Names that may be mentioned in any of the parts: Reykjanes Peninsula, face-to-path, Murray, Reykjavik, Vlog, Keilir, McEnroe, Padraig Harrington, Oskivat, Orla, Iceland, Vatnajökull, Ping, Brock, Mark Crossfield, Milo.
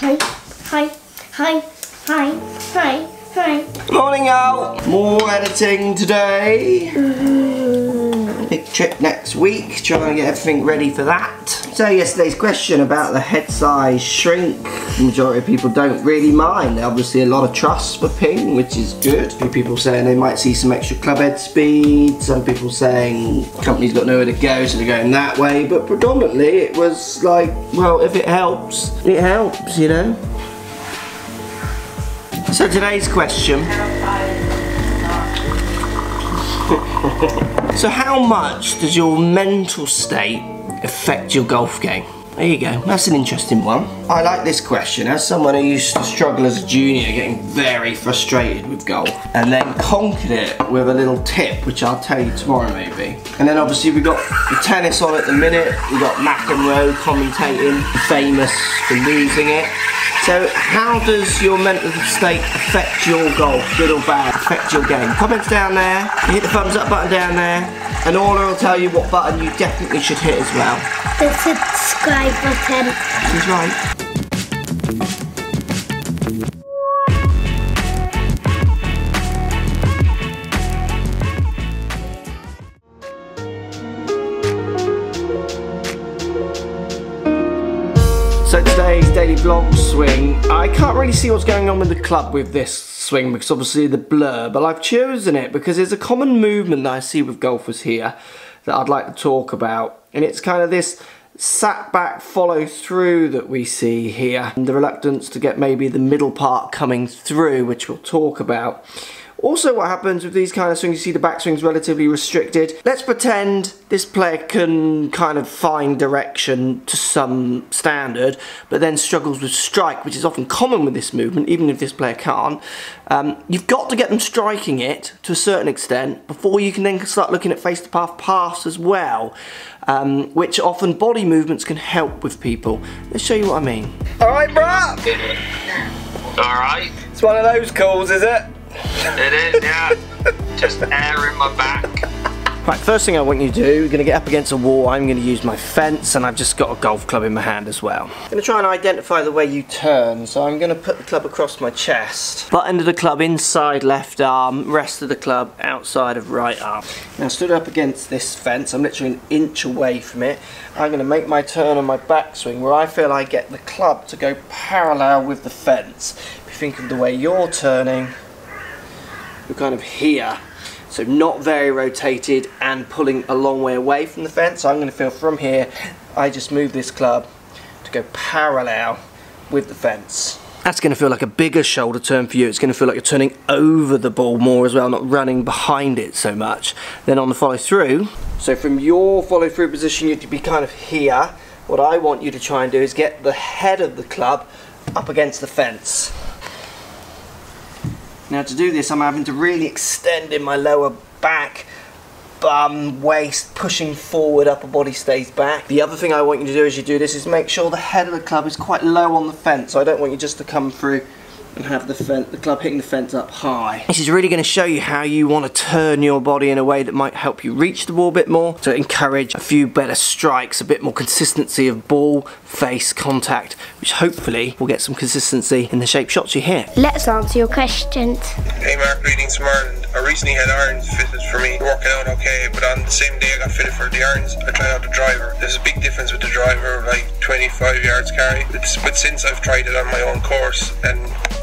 Hi. Morning, y'all. More editing today. Big trip next week. Trying to get everything ready for that. So yesterday's question about the head size shrink. The majority of people don't really mind. There's obviously a lot of trust for Ping, which is good. A few people saying they might see some extra club head speed. Some people saying the company's got nowhere to go, so they're going that way. But predominantly it was like, well, if it helps, it helps, you know? So today's question. So how much does your mental state affect your golf game? There you go, that's an interesting one. I like this question. As someone who used to struggle as a junior, getting very frustrated with golf, and then conquered it with a little tip, which I'll tell you tomorrow maybe. And then obviously we've got the tennis on at the minute, we've got McEnroe commentating, famous for losing it. So how does your mental state affect your golf, good or bad, affect your game? Comments down there, hit the thumbs up button down there, and Orla will tell you what button you definitely should hit as well. The subscribe button. She's right. So today's daily vlog swing, I can't really see what's going on with the club with this swing because obviously the blur, but I've chosen it because there's a common movement that I see with golfers here that I'd like to talk about, and it's kind of this sat back follow through that we see here, and the reluctance to get maybe the middle part coming through, which we'll talk about. Also, what happens with these kind of swings, you see the backswing's relatively restricted. Let's pretend this player can kind of find direction to some standard, but then struggles with strike, which is often common with this movement, even if this player can't. You've got to get them striking it to a certain extent before you can then start looking at face-to-path pass as well, which often body movements can help with people. Let's show you what I mean. All right, bruh! All right. It's one of those calls, is it? It is, yeah. Just air in my back. Right, first thing I want you to do, you're going to get up against a wall. I'm going to use my fence, and I've just got a golf club in my hand as well. I'm going to try and identify the way you turn, so I'm going to put the club across my chest. Butt end of the club inside left arm, rest of the club outside of right arm. Now, stood up against this fence, I'm literally an inch away from it. I'm going to make my turn on my backswing, where I feel I get the club to go parallel with the fence. If you think of the way you're turning, you're kind of here, so not very rotated and pulling a long way away from the fence. So I'm going to feel from here, I just move this club to go parallel with the fence. That's going to feel like a bigger shoulder turn for you. It's going to feel like you're turning over the ball more as well, not running behind it so much. Then on the follow through, so from your follow through position, you'd be kind of here. What I want you to try and do is get the head of the club up against the fence. Now to do this, I'm having to really extend in my lower back, bum, waist, pushing forward, upper body stays back. The other thing I want you to do as you do this is make sure the head of the club is quite low on the fence, so I don't want you just to come through and have the club hitting the fence up high. This is really going to show you how you want to turn your body in a way that might help you reach the ball a bit more, to encourage a few better strikes, a bit more consistency of ball, face, contact, which hopefully will get some consistency in the shape shots you hit. Let's answer your questions. Hey Mark, greetings from Ireland. I recently had irons fitted for me, working out okay, but on the same day I got fitted for the irons, I tried out the driver. There's a big difference with the driver, like 25 yards carry, but since I've tried it on my own course and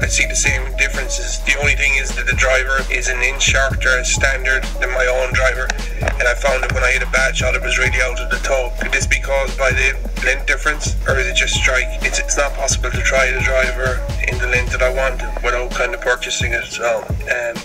I see the same differences. The only thing is that the driver is an inch shorter as standard than my own driver, and I found that when I hit a bad shot it was really out of the toe. Could this be caused by the length difference, or is it just strike? It's not possible to try the driver in the length that I want without kind of purchasing it, so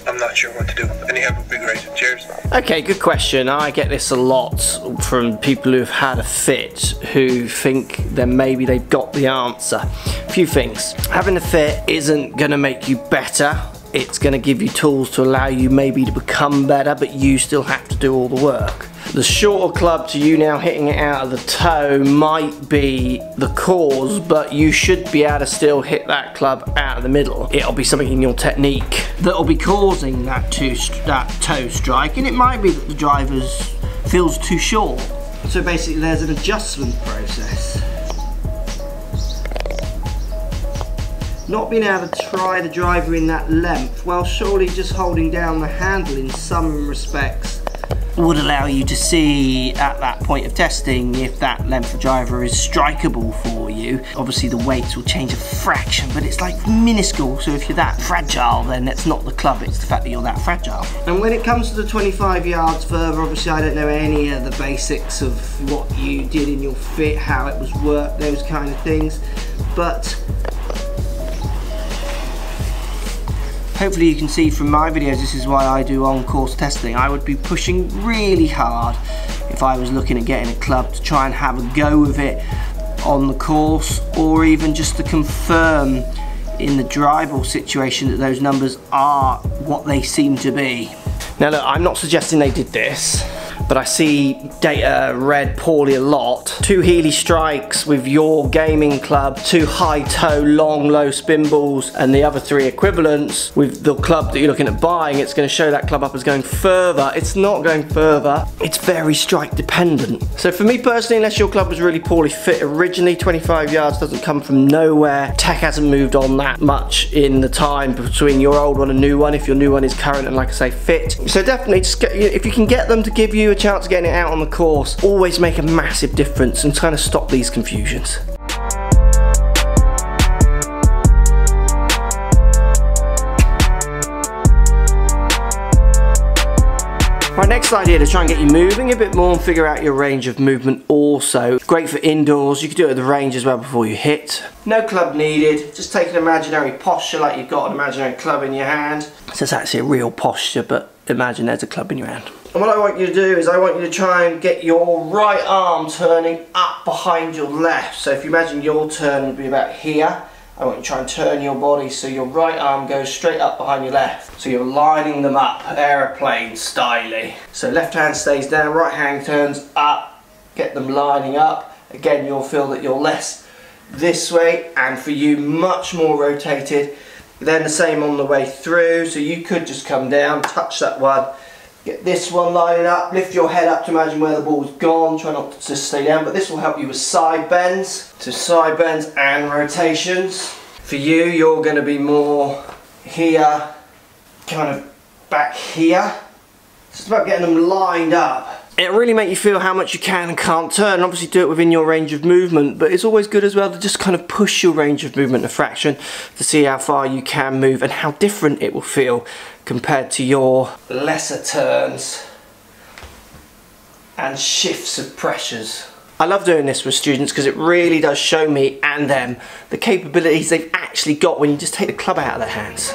I'm not sure what to do. Any help would be great. Cheers. Okay, good question. I get this a lot from people who've had a fit, who think that maybe they've got the answer. A few things. Having a fit isn't going to make you better. It's going to give you tools to allow you maybe to become better, but you still have to do all the work. The shorter club to you now hitting it out of the toe might be the cause, but you should be able to still hit that club out of the middle. It'll be something in your technique that'll be causing that toe strike, and it might be that the driver feels too short. So basically there's an adjustment process. Not being able to try the driver in that length, while surely just holding down the handle in some respects, would allow you to see at that point of testing if that length of driver is strikeable for you. Obviously the weights will change a fraction, but it's like minuscule, so if you're that fragile, then it's not the club, it's the fact that you're that fragile. And when it comes to the 25 yards further, obviously I don't know any of the basics of what you did in your fit, how it was worked, those kind of things, but hopefully you can see from my videos, this is why I do on-course testing. I would be pushing really hard if I was looking at getting a club to try and have a go with it on the course, or even just to confirm in the drivable situation that those numbers are what they seem to be. Now look, I'm not suggesting they did this, but I see data read poorly a lot. 2 Healy strikes with your gaming club, 2 high toe, long, low spin balls, and the other 3 equivalents with the club that you're looking at buying. It's going to show that club up as going further. It's not going further. It's very strike dependent. So for me personally, unless your club was really poorly fit originally, 25 yards doesn't come from nowhere. Tech hasn't moved on that much in the time between your old one and new one, if your new one is current and, like I say, fit. So definitely, just get, if you can get them to give you a chance of getting it out on the course, always make a massive difference and trying to stop these confusions. Right, next idea to try and get you moving a bit more and figure out your range of movement also. Great for indoors, you can do it at the range as well before you hit. No club needed, just take an imaginary posture like you've got an imaginary club in your hand. So it's actually a real posture, but imagine there's a club in your hand. And what I want you to do is I want you to try and get your right arm turning up behind your left. So if you imagine your turn would be about here, I want you to try and turn your body so your right arm goes straight up behind your left. So you're lining them up, aeroplane styly. So left hand stays down, right hand turns up, get them lining up. Again, you'll feel that you're less this way and for you much more rotated. Then the same on the way through. So you could just come down, touch that one, get this one lining up, lift your head up to imagine where the ball's gone. Try not to stay down, but this will help you with side bends. So side bends and rotations. For you, you're going to be more here, kind of back here. It's just about getting them lined up. It'll really make you feel how much you can and can't turn. Obviously do it within your range of movement, but it's always good as well to just kind of push your range of movement a fraction to see how far you can move and how different it will feel compared to your lesser turns and shifts of pressures. I love doing this with students because it really does show me and them the capabilities they've actually got when you just take the club out of their hands.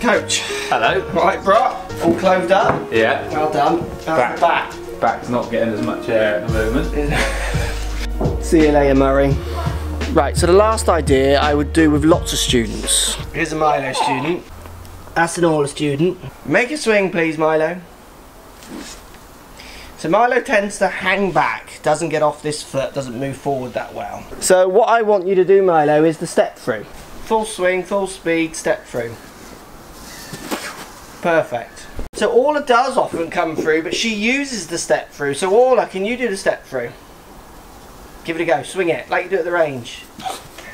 Coach. Hello. Right, Brock. All clothed up? Yeah. Well done. Back's not getting as much air at the moment. See you later, Murray. Right, so the last idea I would do with lots of students. Here's a Milo student. That's an Orla student. Make a swing, please, Milo. So Milo tends to hang back, doesn't get off this foot, doesn't move forward that well. So what I want you to do, Milo, is the step through. Full swing, full speed, step through. Perfect. So Orla does often come through, but she uses the step through. So Orla, can you do the step through? Give it a go, swing it, like you do at the range.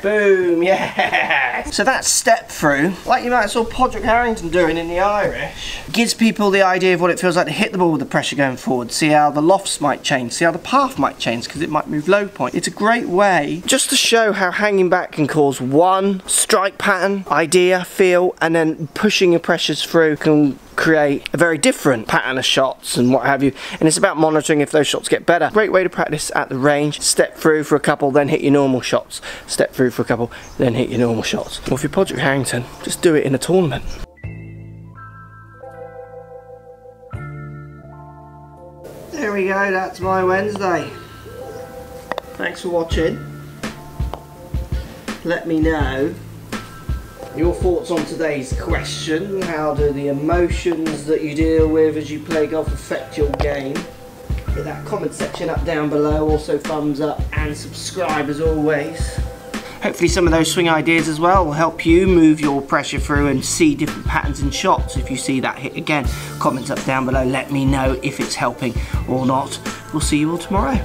Boom, yeah! So that step through, like you might have saw Padraig Harrington doing in the Irish, gives people the idea of what it feels like to hit the ball with the pressure going forward, see how the lofts might change, see how the path might change because it might move low point. It's a great way just to show how hanging back can cause one strike pattern, idea, feel, and then pushing your pressures through can create a very different pattern of shots and what have you, and it's about monitoring if those shots get better. Great way to practice at the range. Step through for a couple, then hit your normal shots. Step through for a couple, then hit your normal shots. Or if you're Padraig Harrington, just do it in a tournament. There we go, that's my Wednesday. Thanks for watching. Let me know your thoughts on today's question. How do the emotions that you deal with as you play golf affect your game? Hit that comment section up down below, also thumbs up and subscribe as always. Hopefully some of those swing ideas as well will help you move your pressure through and see different patterns and shots. If you see that hit again, comments up down below, let me know if it's helping or not. We'll see you all tomorrow.